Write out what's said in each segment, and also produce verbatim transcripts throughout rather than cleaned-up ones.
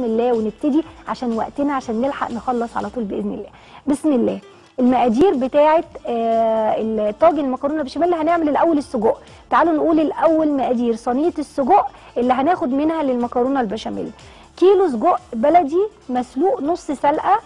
بسم الله ونبتدي عشان وقتنا، عشان نلحق نخلص على طول باذن الله. بسم الله. المقادير بتاعه الطاجن المكرونه بشاميل، هنعمل الاول السجق. تعالوا نقول الاول مقادير صينيه السجق اللي هناخد منها للمكرونه البشاميل. كيلو سجق بلدي مسلوق نص سلقه.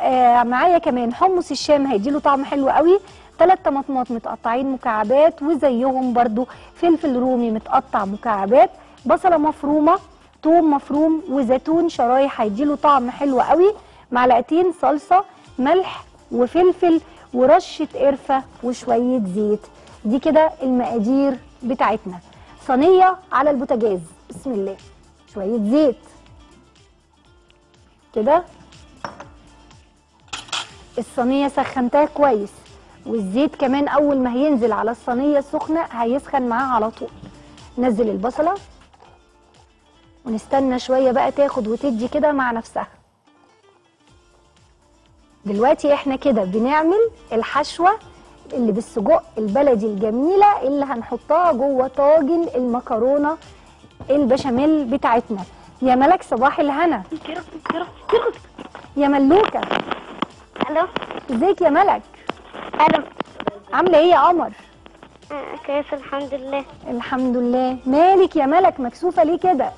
آه معايا كمان حمص الشام هيديله طعم حلو قوي، ثلاث طماطمات متقطعين مكعبات وزيهم برضو فلفل رومي متقطع مكعبات، بصله مفرومه، ثوم مفروم، وزيتون شرايح هيديله طعم حلو قوي، معلقتين صلصه، ملح وفلفل ورشه قرفه وشويه زيت. دي كده المقادير بتاعتنا. صينيه على البوتاجاز، بسم الله، شويه زيت كده. الصينيه سخنتها كويس، والزيت كمان اول ما هينزل على الصينيه السخنه هيسخن معاها على طول. نزل البصله ونستنى شويه بقى تاخد وتدي كده مع نفسها. دلوقتي احنا كده بنعمل الحشوه اللي بالسجق البلدي الجميله اللي هنحطها جوه طاجن المكرونه البشاميل بتاعتنا. يا ملك صباح الهنا. يا ملوكه. الو. ازيك يا ملك؟ الو. عامله ايه يا قمر؟ كويسه الحمد لله. الحمد لله. مالك يا ملك مكسوفه ليه كده؟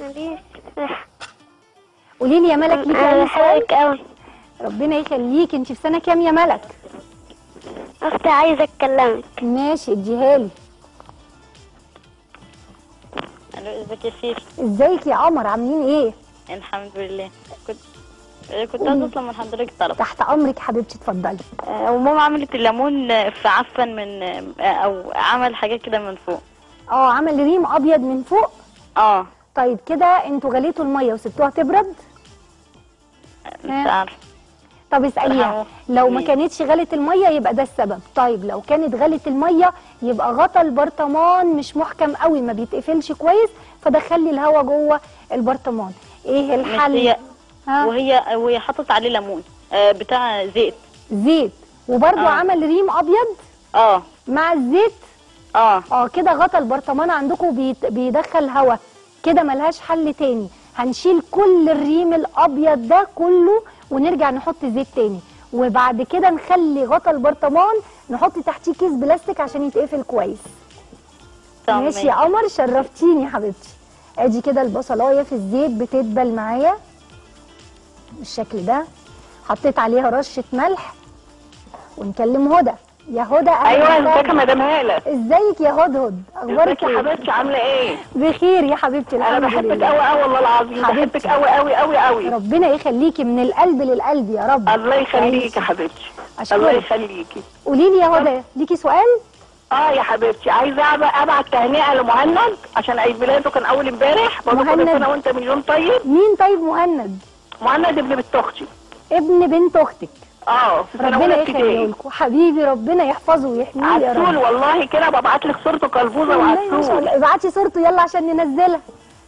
ماليش. قولي لي يا ملك ليكي انا بحبك قوي. ربنا يخليك. انت في سنه كام يا ملك؟ اختي عايزه اتكلمك. ماشي اديها لي. الو ازيك يا سيدي؟ ازيك يا قمر عاملين ايه؟ الحمد لله. كنت كنت عايزه اطلب من حضرتك طلب. تحت امرك حبيبتي اتفضلي. آه وماما عملت الليمون في عفن من آه او عمل حاجات كده من فوق. اه عمل ريم ابيض من فوق؟ اه. طيب كده انتوا غليتوا الميه وسبتوها تبرد؟ مش عارفه. طب اساليها، لو ما كانتش غلت الميه يبقى ده السبب. طيب لو كانت غلت الميه يبقى غطا البرطمان مش محكم قوي، ما بيتقفلش كويس، فدخلي الهواء جوه البرطمان. ايه الحل؟ وهي وهي حطت عليه ليمون آه بتاع زيت زيت وبرده آه. عمل ريم ابيض اه مع الزيت اه اه كده غطى البرطمان عندكم، بيت... بيدخل هواء كده، ملهاش حل تاني. هنشيل كل الريم الابيض ده كله ونرجع نحط زيت تاني، وبعد كده نخلي غطى البرطمان، نحط تحتيه كيس بلاستيك عشان يتقفل كويس. ماشي يا قمر، شرفتيني حبيبتي. ادي كده البصلايه في الزيت بتدبل معايا بالشكل ده، حطيت عليها رشه ملح. ونكلم هدى. يا هدى ايوه ازيك يا مدام هاله؟ ازيك يا هدهد؟ اخبارك يا حبيبتي عامله ايه؟ بخير يا حبيبتي الحمد لله. انا بحبك قوي قوي والله العظيم، بحبك قوي قوي قوي قوي. ربنا يخليكي، من القلب للقلب يا رب. الله يخليكي يا حبيبتي. الله يخليكي. قولي لي يا هدى ليكي سؤال؟ اه يا حبيبتي، عايزه ابعت تهنئه لمهند عشان عيد ميلاده كان اول امبارح. مهند انا وانت مليون. طيب مين؟ طيب مهند مهند ابن بنت اختي. ابن بنت اختك. اه ربنا يخليه لكم حبيبي، ربنا يحفظه ويحميه يا رب. عسول والله كده، ببعت لك صورته كلبوزه وعسول. ابعتي صورته يلا عشان ننزلها.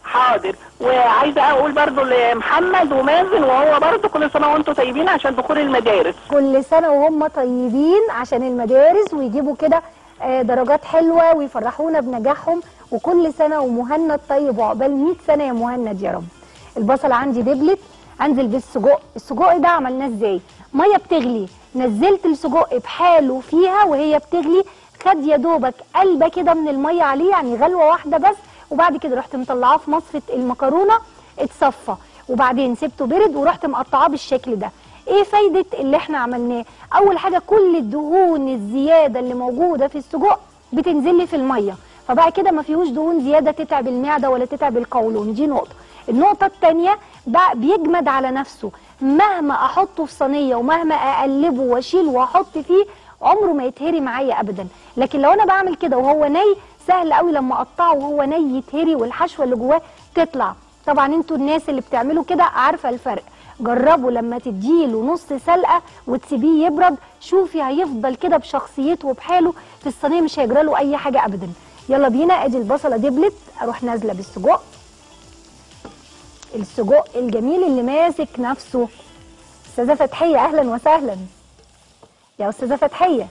حاضر. وعايزه اقول برضو لمحمد ومازن وهو برضو كل سنه وانتم طيبين عشان دخول المدارس. كل سنه وهم طيبين عشان المدارس، ويجيبوا كده درجات حلوه ويفرحونا بنجاحهم، وكل سنه ومهند طيب وعقبال مية سنه يا مهند يا رب. البصله عندي دبلت، انزل بالسجق. السجق ده عملناه ازاي؟ ميه بتغلي، نزلت السجق بحاله فيها وهي بتغلي، خد يا دوبك قلبه كده من الميه عليه، يعني غلوه واحده بس، وبعد كده رحت مطلعاه في مصفه المكرونه اتصفى، وبعدين سبته برد ورحت مقطعاه بالشكل ده. ايه فايده اللي احنا عملناه؟ اول حاجه كل الدهون الزياده اللي موجوده في السجق بتنزل لي في الميه، فبقى كده ما فيهوش دهون زياده تتعب المعده ولا تتعب القولون. دي نقطه. النقطه الثانيه بقى بيجمد على نفسه، مهما احطه في صينيه ومهما اقلبه واشيل واحط فيه عمره ما يتهري معايا ابدا. لكن لو انا بعمل كده وهو ني سهل قوي، لما اقطعه وهو ني يتهري والحشوه اللي جواه تطلع. طبعا انتوا الناس اللي بتعملوا كده عارفه الفرق. جربوا لما تديله نص سلقه وتسيبيه يبرد، شوفي هيفضل كده بشخصيته وبحاله في الصينيه، مش هيجرى له اي حاجه ابدا. يلا بينا. ادي البصله دبلت، اروح نازله بالسجق. السجق الجميل اللي ماسك نفسه. استاذه فتحيه اهلا وسهلا. يا استاذه فتحيه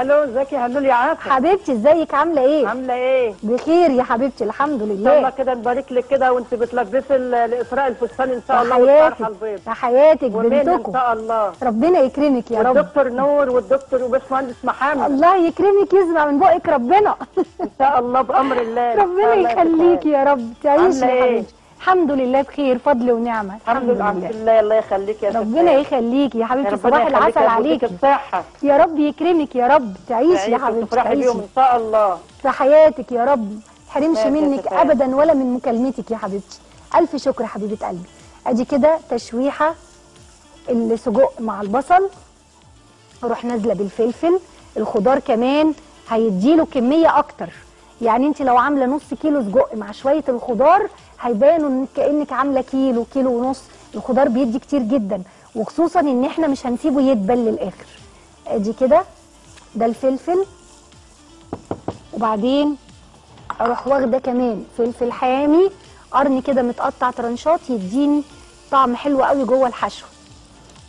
الو، ازيك يا هلول يا عافيه؟ حبيبتي ازيك، عامله ايه؟ عامله ايه؟ بخير يا حبيبتي الحمد لله. الله كده نبارك لك كده وانت بتلبسي الافراق الفستان ان شاء الله والطرحه البيض. يا حياتك بنتكم ان شاء الله، ربنا يكرمك يا رب. والدكتور نور والدكتور وباشمهندس محمد الله يكرمك، يسمع من بقك ربنا ان شاء الله بامر الله. ربنا يخليك يا رب، تعيشي يا حبيبتي. الحمد لله بخير، فضل ونعمه. الحمد لله الحمد لله. الله يخليك يا ستي، ربنا يخليكي يا حبيبتي. صباح العسل عليكي، الصحه يا رب، يكرمك يا رب، تعيشي يا حبيبتي، تفرحي بيهم ان شاء الله. في حياتك يا رب، ما تحرمش منك ابدا ولا من مكالمتك يا حبيبتي. الف شكر حبيبه قلبي. ادي كده تشويحه السجق مع البصل، اروح نازله بالفلفل. الخضار كمان هيديله كميه اكتر، يعني انت لو عامله نص كيلو سجق مع شويه الخضار هيبانوا كانك عامله كيلو كيلو ونص. الخضار بيدي كتير جدا، وخصوصا ان احنا مش هنسيبه يدبل للاخر. ادي كده ده الفلفل، وبعدين اروح واخده كمان فلفل حامي قرن كده متقطع ترنشات، يديني طعم حلو قوي جوه الحشو.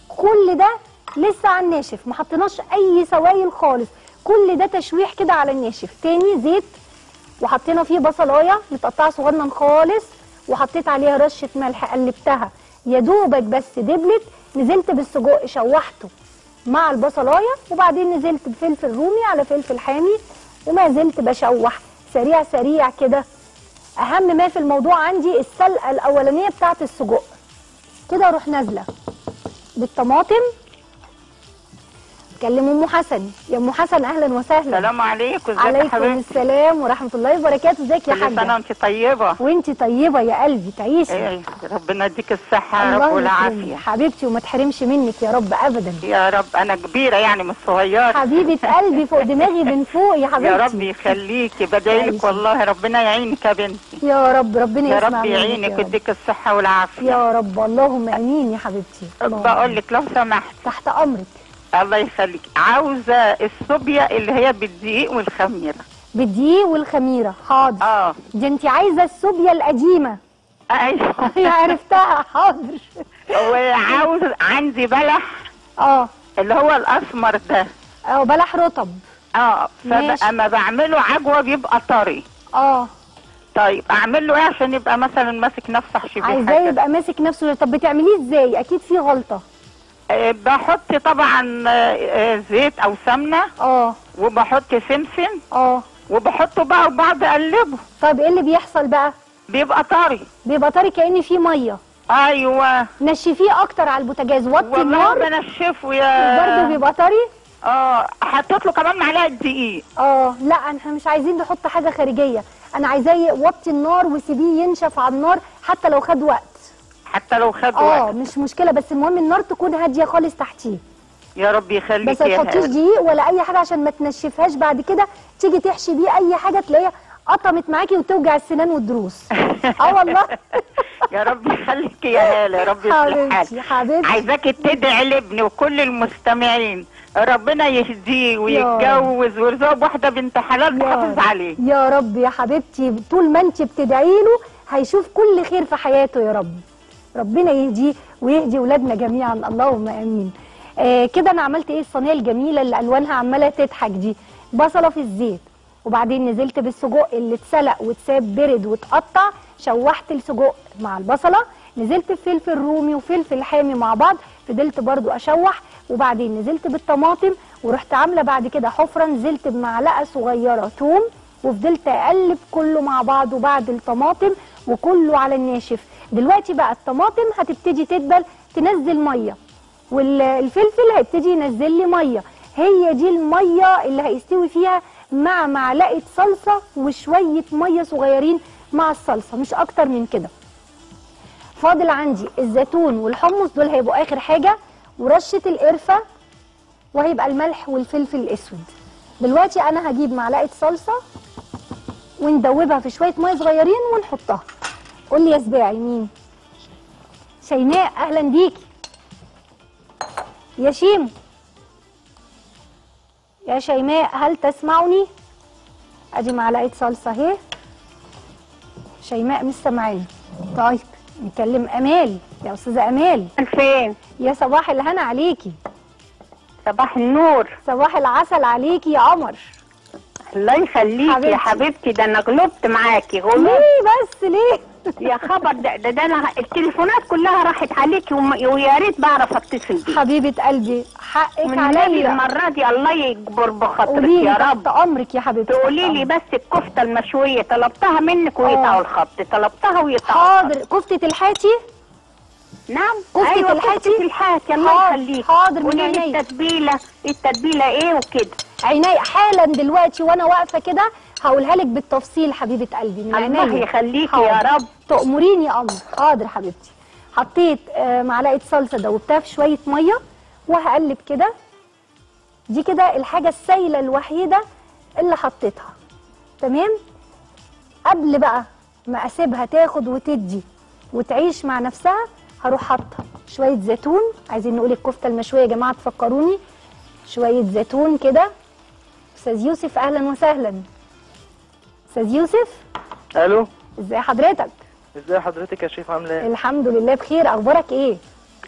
كل ده لسه على الناشف، ما حطيناش اي سوائل خالص، كل ده تشويح كده على الناشف. تاني زيت وحطينا فيه بصلايه متقطعه صغنن خالص، وحطيت عليها رشه ملح، قلبتها يا دوبك بس دبلت. نزلت بالسجق شوحته مع البصلايه، وبعدين نزلت بفلفل رومي على فلفل حامي، وما زلت بشوح سريع سريع كده. اهم ما في الموضوع عندي السلقه الاولانيه بتاعه السجق كده. اروح نازله بالطماطم. كلم ام حسن. يا ام حسن اهلا وسهلا. السلام عليكم، ازيك يا حبيبتي؟ عليكم السلام ورحمه الله وبركاته. ازيك يا حاجه؟ كل سنه وانت طيبه. وانت طيبه يا قلبي، تعيشي. ايه ربنا يديك الصحه يا رب والعافيه حبيبتي، وما تحرمش منك يا رب ابدا يا رب. انا كبيره يعني مش صغيره حبيبه قلبي، فوق دماغي من فوق يا حبيبتي. يا رب يخليكي، بدعي لك والله، ربنا يعينك يا بنتي. يا رب ربنا يسمع منك يا رب، يعينك ويديك الصحه والعافيه يا رب. اللهم امين يا حبيبتي. بقول لك لو سمحت، تحت امرك. الله يخليك. عاوزه الصوبيا اللي هي بالدقيق والخميره. بالدقيق والخميره، حاضر. اه دي انت عايزه الصوبيا القديمه. ايوه عرفتها، حاضر. وعاوز عندي بلح اه اللي هو الاسمر ده، اه بلح رطب. اه فاما بعمله عجوه بيبقى طري. اه طيب اعمل له ايه عشان يبقى مثلا ماسك نفسه؟ حشيبيه حاجه عايزاه يبقى ماسك نفسه. طب بتعمليه ازاي؟ اكيد فيه غلطه. بحط طبعا زيت او سمنه، اه وبحط سمسم، اه وبحطه بقى وبعد اقلبه. طب ايه اللي بيحصل بقى؟ بيبقى طري، بيبقى طري كأن فيه ميه. ايوه نشفيه اكتر على البوتاجاز، وطي النار. والله بنشفه يا برضه بيبقى طري. اه حطيت له كمان معلقه دقيق. اه لا احنا مش عايزين نحط حاجه خارجيه، انا عايزاه وطي النار وسيبيه ينشف على النار حتى لو خد وقت. حتى لو خد وقت اه مش مشكله، بس المهم النار تكون هاديه خالص تحتيه. يا رب يخليك. بس ما تحطيش دقيق ولا اي حاجه عشان ما تنشفهاش بعد كده تيجي تحشي بيه اي حاجه تلاقيها قطمت معاكي وتوجع السنان والضروس. اه والله يا رب يخليك يا هاله، يا رب يصلح حالك. حبيبتي عايزاكي تدعي لابني وكل المستمعين، ربنا يهديه ويتجوز ويرزقه بواحده بنت حلال تحافظ عليه يا رب. يا حبيبتي طول ما انت بتدعي له هيشوف كل خير في حياته يا رب، ربنا يهديه ويهدي ولادنا جميعا. اللهم امين. آه كده انا عملت ايه الصينيه الجميله اللي الوانها عماله تضحك دي؟ بصله في الزيت، وبعدين نزلت بالسجق اللي اتسلق واتساب برد واتقطع، شوحت السجق مع البصله، نزلت بفلفل رومي وفلفل حامي مع بعض، فضلت برضو اشوح، وبعدين نزلت بالطماطم، ورحت عامله بعد كده حفره، نزلت بمعلقه صغيره ثوم، وفضلت اقلب كله مع بعض وبعد الطماطم، وكله على الناشف. دلوقتي بقى الطماطم هتبتدي تدبل تنزل ميه، والفلفل هيبتدي ينزل لي ميه. هي دي الميه اللي هيستوي فيها مع معلقه صلصه وشويه ميه صغيرين مع الصلصه، مش اكتر من كده. فاضل عندي الزيتون والحمص، دول هيبقوا اخر حاجه، ورشه القرفه، وهيبقى الملح والفلفل الاسود. دلوقتي انا هجيب معلقه صلصه وندوبها في شويه ميه صغيرين ونحطها. قول لي يا سباعي. مين؟ شيماء اهلا بيكي. يا شيم، يا شيماء هل تسمعني؟ ادي معلقه صلصه اهي. شيماء مش سامعاني. طيب نكلم امال. يا استاذه امال فين؟ يا صباح الهنا عليكي. صباح النور. صباح العسل عليكي يا قمر. الله يخليكي يا حبيبتي، ده انا غلبت معاكي. غلبت ليه بس؟ ليه؟ يا خبر، ده ده, ده انا التليفونات كلها راحت عليكي، ويا ريت بعرف اتصل بيكي حبيبه قلبي. حقك عليا المره دي، الله يكبر بخاطرك يا رب. قولي امرك يا حبيبتي. تقولي لي بس الكفته المشويه طلبتها منك ويقطعوا الخط، طلبتها ويقطعوا. حاضر. كفته الحاتي؟ نعم كفته. أيوة الحاتي. كفته الحاتي الله يخليكي. حاضر من عينيا. قولي التتبيله، التتبيله ايه وكده؟ عينيا حالا دلوقتي وانا واقفه كده هقولها لك بالتفصيل حبيبه قلبي. الله يخليكي يا رب، تأمريني يا قمر. حاضر حبيبتي. حطيت معلقه صلصه دوبتها في شويه ميه وهقلب كده. دي كده الحاجه السائله الوحيده اللي حطيتها. تمام. قبل بقى ما اسيبها تاخد وتدي وتعيش مع نفسها هروح حاطه شويه زيتون. عايزين نقول الكفته المشويه يا جماعه تفكروني. شويه زيتون كده. استاذ يوسف اهلا وسهلا. استاذ يوسف. الو. ازاي حضرتك؟ ازاي حضرتك يا شيف، عامله ايه؟ الحمد لله بخير. اخبارك ايه؟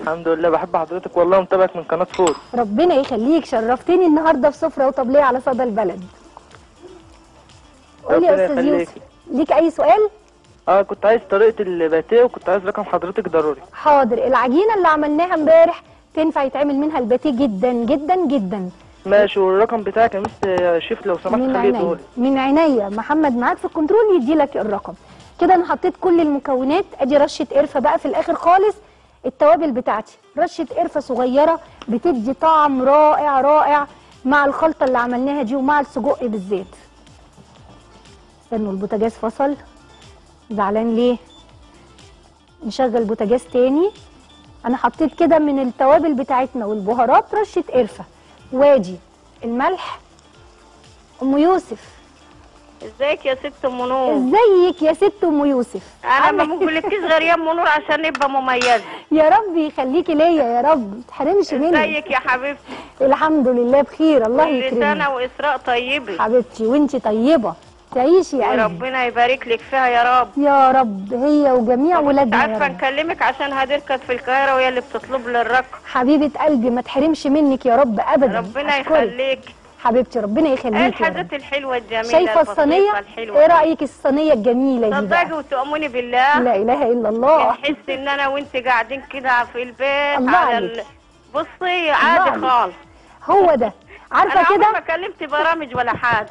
الحمد لله، بحب حضرتك والله، متابعك من قناه فوز. ربنا يخليك، شرفتني النهارده في سفره وطبليه على صدى البلد. قول لي يا استاذ يوسف، ليك اي سؤال؟ اه كنت عايز طريقه الباتيه وكنت عايز رقم حضرتك ضروري. حاضر. العجينه اللي عملناها امبارح تنفع يتعمل منها الباتيه جدا جدا جدا. ماشي. والرقم بتاعك يا مستر شيف لو سمحت خليه يديهولي. من عينيا. محمد معاك في الكنترول يديلك الرقم. كده انا حطيت كل المكونات. ادي رشه قرفه بقى في الاخر خالص، التوابل بتاعتي. رشه قرفه صغيره بتدي طعم رائع رائع مع الخلطه اللي عملناها دي ومع السجق بالذات. استنوا البوتاجاز فصل. زعلان ليه؟ نشغل بوتاجاز تاني. انا حطيت كده من التوابل بتاعتنا والبهارات رشه قرفه. وادي الملح. ام يوسف. ازيك يا ست ام نور؟ ازيك يا ست ام يوسف؟ انا ما بقولكيش غير يا ام نور عشان نبقى مميزه. يا رب يخليكي ليا يا رب، ما تحرمش مني. ازيك يا حبيبتي؟ الحمد لله بخير الله يكرمك. كل سنه واسراء طيبه حبيبتي وانت طيبه. تعيشي يا قلبي وربنا يبارك لك فيها يا رب. يا رب هي وجميع ولادنا. عارفه نكلمك عشان هدير كانت في القاهره وهي اللي بتطلب لي الرقم. حبيبه قلبي ما تحرمش منك يا رب ابدا. ربنا يخليك حبيبتي. ربنا يخليكي. ايه الحاجات الحلوه الجميله؟ شايفه الصينيه؟ ايه رايك الصينيه الجميله دي؟ صدقي وتؤمني بالله لا اله الا الله. تحس ان انا وانت قاعدين كده في البيت. الله على ال... بصي عادي خالص. هو ده. عارفه كده؟ انا ما كلمت برامج ولا حاجه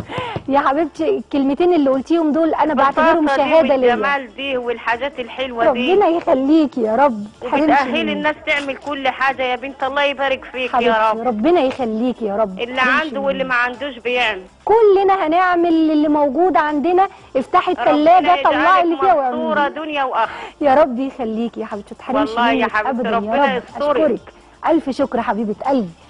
يا حبيبتي. الكلمتين اللي قلتيهم دول انا بعتبرهم شهاده ليا. الجمال دي والحاجات الحلوه دي ربنا يخليكي يا رب. بتأهلي الناس تعمل كل حاجه يا بنت. الله يبارك فيك يا رب. ربنا يخليكي يا رب. اللي عنده واللي ما عندوش بيعمل. كلنا هنعمل اللي موجود عندنا. افتحي الثلاجه طلعي اللي فيها واعملي. صوره دنيا واخره يا رب يخليكي يا حبيبتي. ما تحرمش مني ابدا يا رب. والله يا حبيبتي ربنا يسترك. الف شكر حبيبه قلبي.